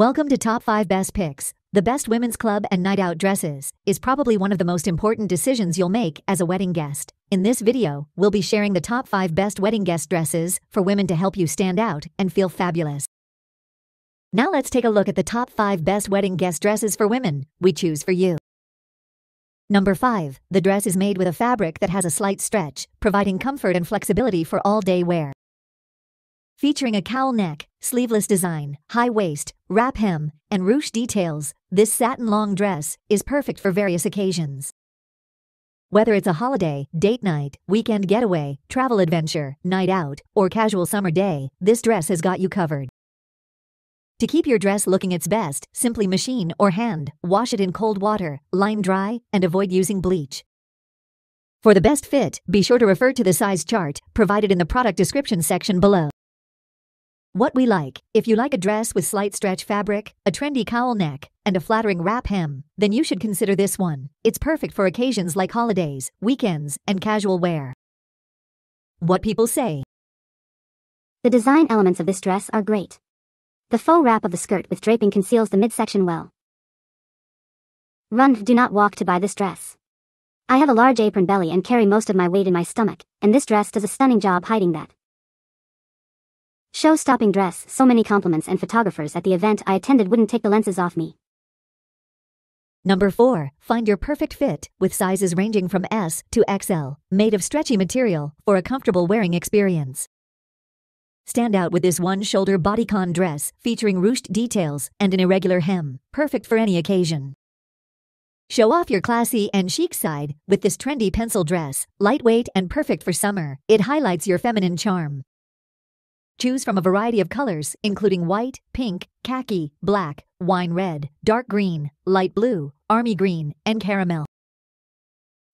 Welcome to Top 5 Best Picks. The best women's club and night out dresses is probably one of the most important decisions you'll make as a wedding guest. In this video, we'll be sharing the top 5 best wedding guest dresses for women to help you stand out and feel fabulous. Now let's take a look at the top 5 best wedding guest dresses for women we choose for you. Number 5. The dress is made with a fabric that has a slight stretch, providing comfort and flexibility for all-day wear. Featuring a cowl neck, sleeveless design, high waist, wrap hem, and ruche details, this satin long dress is perfect for various occasions. Whether it's a holiday, date night, weekend getaway, travel adventure, night out, or casual summer day, this dress has got you covered. To keep your dress looking its best, simply machine or hand wash it in cold water, line dry, and avoid using bleach. For the best fit, be sure to refer to the size chart provided in the product description section below. What we like: if you like a dress with slight stretch fabric, a trendy cowl neck, and a flattering wrap hem, then you should consider this one. It's perfect for occasions like holidays, weekends, and casual wear. What people say. The design elements of this dress are great. The faux wrap of the skirt with draping conceals the midsection well. Run, do not walk to buy this dress. I have a large apron belly and carry most of my weight in my stomach, and this dress does a stunning job hiding that. Show-stopping dress, so many compliments, and photographers at the event I attended wouldn't take the lenses off me. Number 4. Find your perfect fit, with sizes ranging from S to XL, made of stretchy material, for a comfortable wearing experience. Stand out with this one-shoulder bodycon dress, featuring ruched details and an irregular hem, perfect for any occasion. Show off your classy and chic side, with this trendy pencil dress, lightweight and perfect for summer. It highlights your feminine charm. Choose from a variety of colors, including white, pink, khaki, black, wine red, dark green, light blue, army green, and caramel.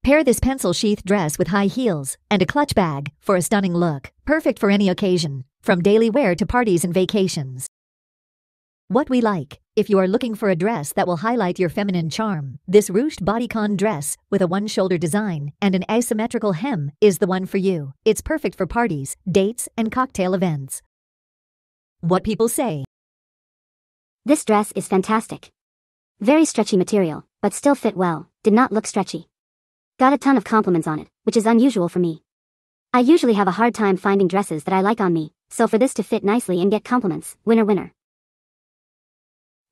Pair this pencil sheath dress with high heels and a clutch bag for a stunning look, perfect for any occasion, from daily wear to parties and vacations. What we like: if you are looking for a dress that will highlight your feminine charm, this ruched bodycon dress with a one-shoulder design and an asymmetrical hem is the one for you. It's perfect for parties, dates, and cocktail events. What people say. This dress is fantastic. Very stretchy material, but still fit well, did not look stretchy. Got a ton of compliments on it, which is unusual for me. I usually have a hard time finding dresses that I like on me, so for this to fit nicely and get compliments, winner winner.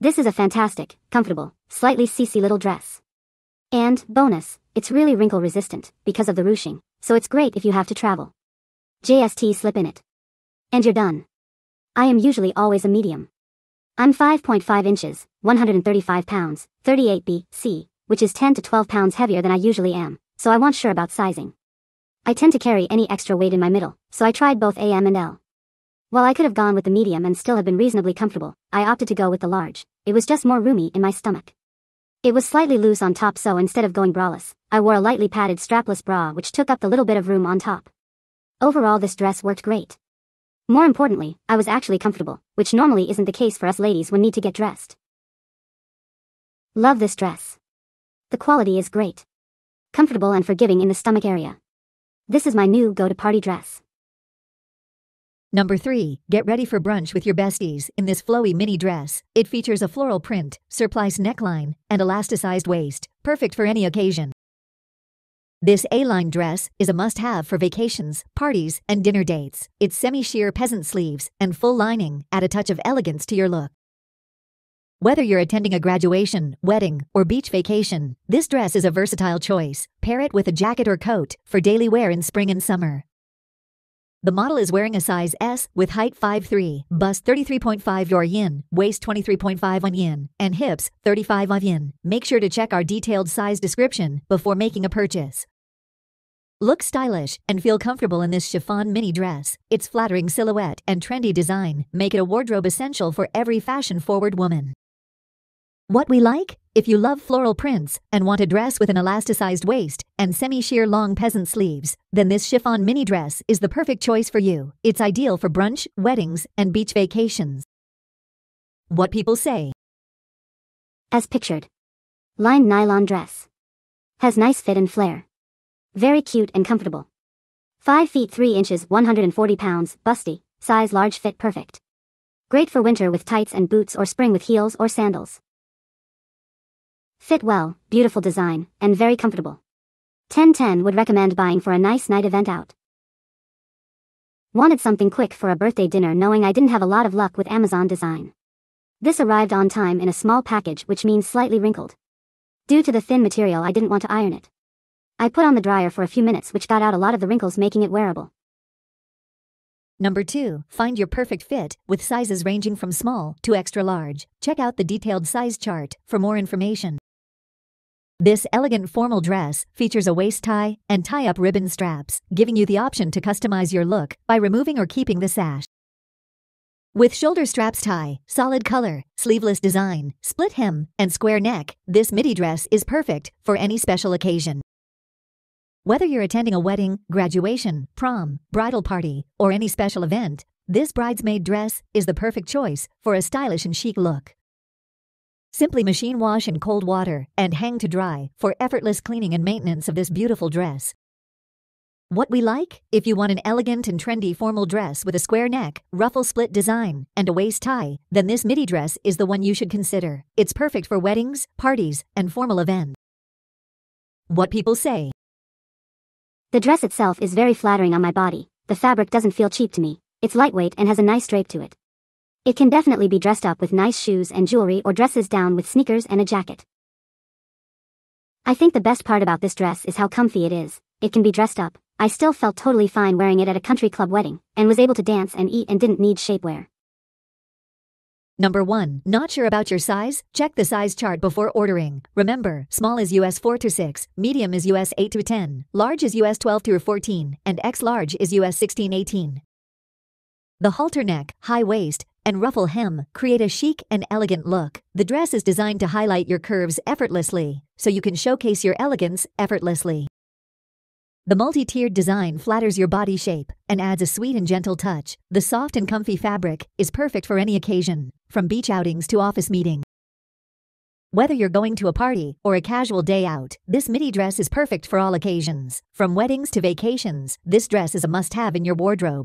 This is a fantastic, comfortable, slightly cc little dress. And, bonus, it's really wrinkle resistant, because of the ruching, so it's great if you have to travel. Just slip in it. And you're done. I am usually always a medium. I'm 5.5 inches, 135 pounds, 38 BC, which is 10 to 12 pounds heavier than I usually am, so I wasn't sure about sizing. I tend to carry any extra weight in my middle, so I tried both AM and L. While I could have gone with the medium and still have been reasonably comfortable, I opted to go with the large. It was just more roomy in my stomach. It was slightly loose on top, so instead of going braless, I wore a lightly padded strapless bra which took up the little bit of room on top. Overall, this dress worked great. More importantly, I was actually comfortable, which normally isn't the case for us ladies when we need to get dressed. Love this dress. The quality is great. Comfortable and forgiving in the stomach area. This is my new go-to party dress. Number 3. Get ready for brunch with your besties in this flowy mini dress. It features a floral print, surplice neckline, and elasticized waist, perfect for any occasion. This A-line dress is a must-have for vacations, parties, and dinner dates. It's semi-sheer peasant sleeves and full lining add a touch of elegance to your look. Whether you're attending a graduation, wedding, or beach vacation, this dress is a versatile choice. Pair it with a jacket or coat for daily wear in spring and summer. The model is wearing a size S with height 5'3", bust 33.5 yin, waist 23.5 yin, and hips 35 yin. Make sure to check our detailed size description before making a purchase. Look stylish and feel comfortable in this chiffon mini dress. Its flattering silhouette and trendy design make it a wardrobe essential for every fashion-forward woman. What we like? If you love floral prints and want a dress with an elasticized waist and semi-sheer long peasant sleeves, then this chiffon mini dress is the perfect choice for you. It's ideal for brunch, weddings, and beach vacations. What people say. As pictured. Lined nylon dress. Has nice fit and flair. Very cute and comfortable. 5 feet 3 inches, 140 pounds, busty, size large, fit perfect. Great for winter with tights and boots or spring with heels or sandals. Fit well, beautiful design, and very comfortable. 1010 would recommend buying for a nice night event out. Wanted something quick for a birthday dinner knowing I didn't have a lot of luck with Amazon design. This arrived on time in a small package, which means slightly wrinkled. Due to the thin material, I didn't want to iron it. I put on the dryer for a few minutes, which got out a lot of the wrinkles, making it wearable. Number 2. Find your perfect fit, with sizes ranging from small to extra large. Check out the detailed size chart for more information. This elegant formal dress features a waist tie and tie-up ribbon straps, giving you the option to customize your look by removing or keeping the sash. With shoulder straps tie, solid color, sleeveless design, split hem, and square neck, this midi dress is perfect for any special occasion. Whether you're attending a wedding, graduation, prom, bridal party, or any special event, this bridesmaid dress is the perfect choice for a stylish and chic look. Simply machine wash in cold water and hang to dry for effortless cleaning and maintenance of this beautiful dress. What we like? If you want an elegant and trendy formal dress with a square neck, ruffle split design, and a waist tie, then this midi dress is the one you should consider. It's perfect for weddings, parties, and formal events. What people say. The dress itself is very flattering on my body. The fabric doesn't feel cheap to me. It's lightweight and has a nice drape to it. It can definitely be dressed up with nice shoes and jewelry, or dresses down with sneakers and a jacket. I think the best part about this dress is how comfy it is. It can be dressed up. I still felt totally fine wearing it at a country club wedding, and was able to dance and eat and didn't need shapewear. Number 1. Not sure about your size? Check the size chart before ordering. Remember, small is US 4 to 6, medium is US 8 to 10, large is US 12 to 14, and X-large is US 16-18. The halter neck, high waist, and ruffle hem create a chic and elegant look. The dress is designed to highlight your curves effortlessly, so you can showcase your elegance effortlessly. The multi-tiered design flatters your body shape and adds a sweet and gentle touch. The soft and comfy fabric is perfect for any occasion, from beach outings to office meetings. Whether you're going to a party or a casual day out, this midi dress is perfect for all occasions. From weddings to vacations, this dress is a must-have in your wardrobe.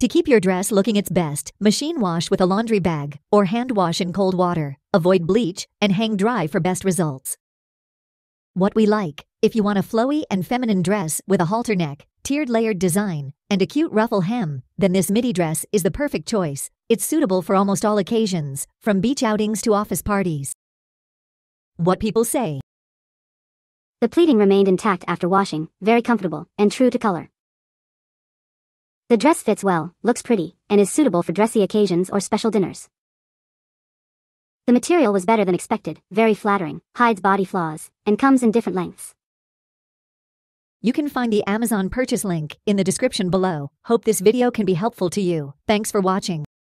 To keep your dress looking its best, machine wash with a laundry bag or hand wash in cold water. Avoid bleach and hang dry for best results. What we like. If you want a flowy and feminine dress with a halter neck, tiered layered design, and a cute ruffle hem, then this midi dress is the perfect choice. It's suitable for almost all occasions, from beach outings to office parties. What people say. The pleating remained intact after washing, very comfortable, and true to color. The dress fits well, looks pretty, and is suitable for dressy occasions or special dinners. The material was better than expected, very flattering, hides body flaws, and comes in different lengths. You can find the Amazon purchase link in the description below. Hope this video can be helpful to you. Thanks for watching.